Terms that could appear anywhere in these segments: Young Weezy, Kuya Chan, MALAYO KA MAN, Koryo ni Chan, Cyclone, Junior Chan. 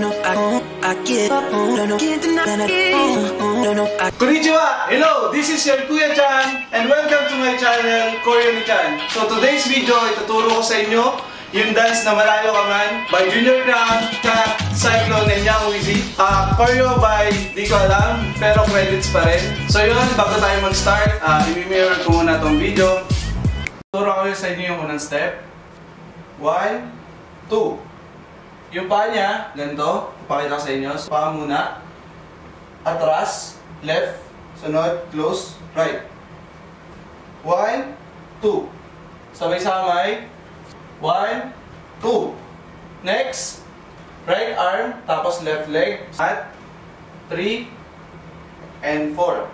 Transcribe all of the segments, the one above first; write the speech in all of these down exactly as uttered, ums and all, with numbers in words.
no, no, I don't, I get up, no, no, can't deny it, no, no, I... Konnichiwa! Hello! This is your Kuya Chan and welcome to my channel, Koryo ni Chan. So today's video, ituturo ko sa inyo yung dance na Malayo Ka Man by Junior Chan, Cyclone, and Young Weezy. Uh, Koryo by di ko alam, pero credits pa rin. So yun, bago tayo mag-start, uh, i-mirror ko muna itong video. Tuturo ko sa inyo yung unang step. One, two. Yung paa niya, ganito. Pakita ko sa inyo. So, paa muna. Atras, left, sunod, close, right. One, two. Sabay-samay. One, two. Next, right arm, tapos left leg. At three and four.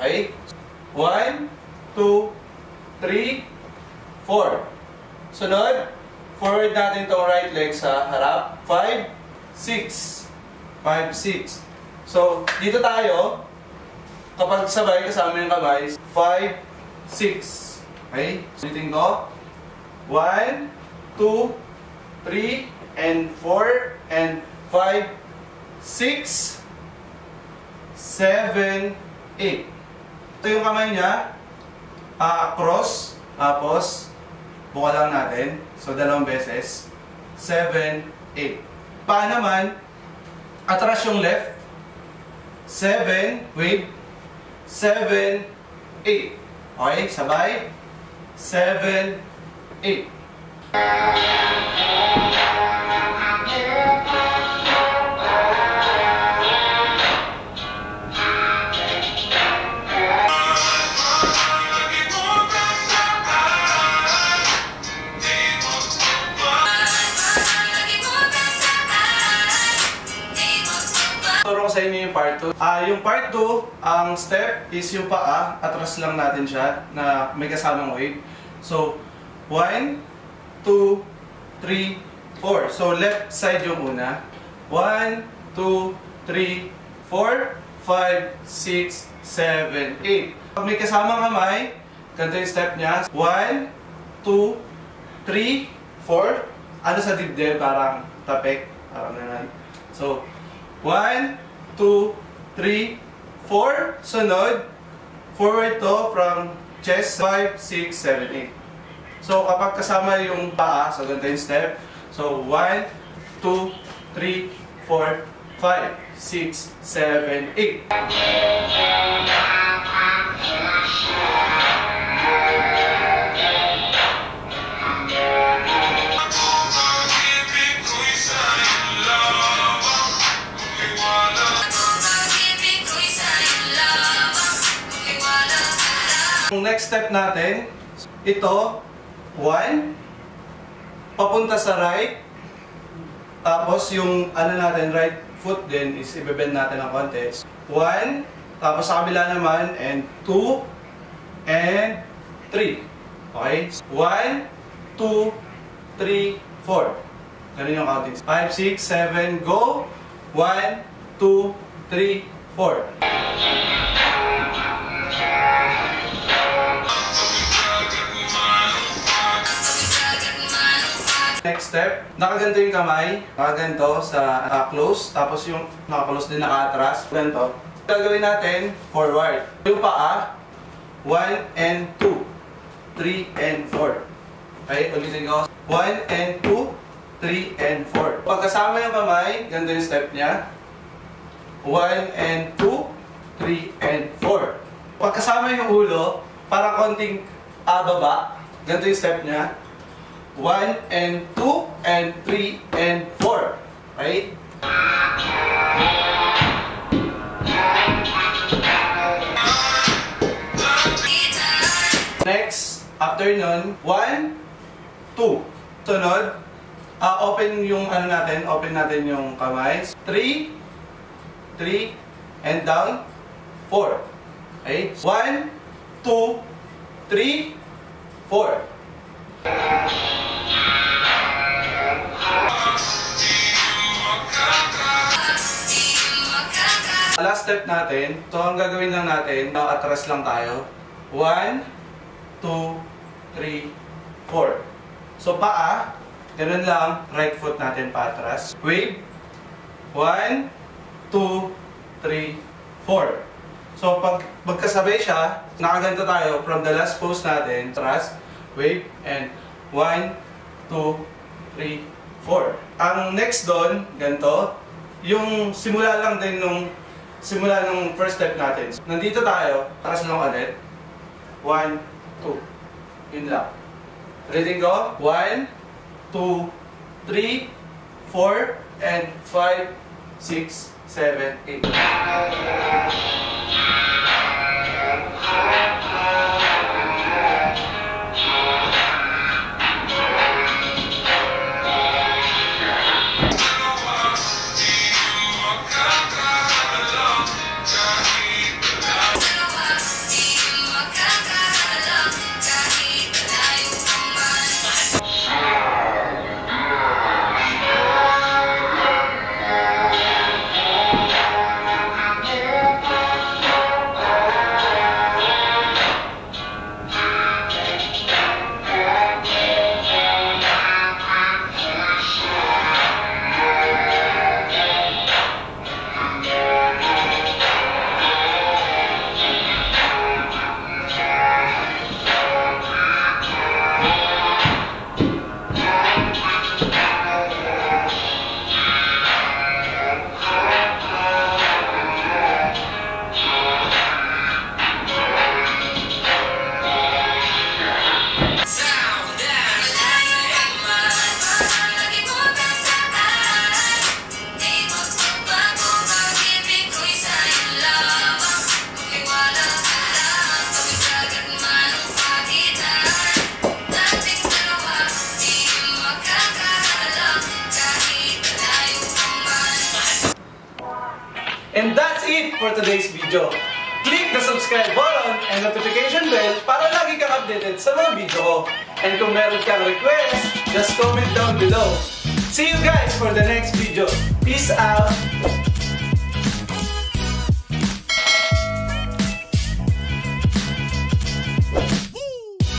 Okay? One, two, three, four. Sunod, forward natin itong right leg sa harap. five, six. five, six. So, dito tayo, kapag sabay kasama yung kamay, five, six. Okay? Ulitin ko. one, two, three, and four, and five, six, seven, eight. Ito yung kamay niya. Uh, cross. Tapos, buka lang natin. So, dalawang beses. seven, eight. Paa naman, atras yung left. seven, wave. seven, eight. Okay, sabay. seven, eight. Sa inyo yung part two. Uh, yung part two, ang step is yung paa. Atras lang natin siya na may kasamang wave. So, one, two, three, four. So, left side yung una. one, two, three, four, five, six, seven, eight. Pag may kasamang kamay, ganito yung step niya. one, two, three, four. Ano sa dibdib? Parang tapik. Parang ganun. So, one, two, three, four. Sunod, forward to from chest. five, six, seven, eight. So, kapag kasama yung paa, so ganito yung step. So, one, two, three, four, five, six, seven, eight. Yung next step natin, ito, one, papunta sa right, tapos yung ano natin, right foot din is ibebend natin ng konti. One, tapos sa kabila naman, and two, and three. Okay? One, two, three, four. Ganun yung counting. Five, six, seven, go. One, two, three, four. Next step, nakaganto yung kamay, nakaganto sa uh, close, tapos yung nakaklose din nakaatras, ganito. Gagawin natin, forward. Yung paa, one and two, three and four. Okay, ulitin ko. one and two, three and four. Pagkasama yung kamay, ganito yung step niya. one and two, three and four. Pagkasama yung ulo, para konting uh, baba, ganito yung step niya. one and two and three and four. Right? Next, after nun, one, two. Sunod, uh, open yung ano natin, open natin yung kamay. three, three, and down, four. Okay? one, two, three, four. Last step natin, so ang gagawin lang natin, atras lang tayo. one, two, three, four. So paa, ganun lang, right foot natin patras. Wave, one, two, three, four. So pag magkasabay siya, nakaganto tayo from the last pose natin. Thrust, wave, and one, two, three, four. Ang next doon, ganito. Yung simula lang din nung simula nung first step natin. Nandito tayo, thrust lang ulit. one, two. Yun lang. Reading ko. one, two, three, four, and five, six, seven, eight. And that's it for today's video. Click the subscribe button and notification bell para lagi kang updated sa mga video ko. And kung meron kang request, just comment down below. See you guys for the next video. Peace out!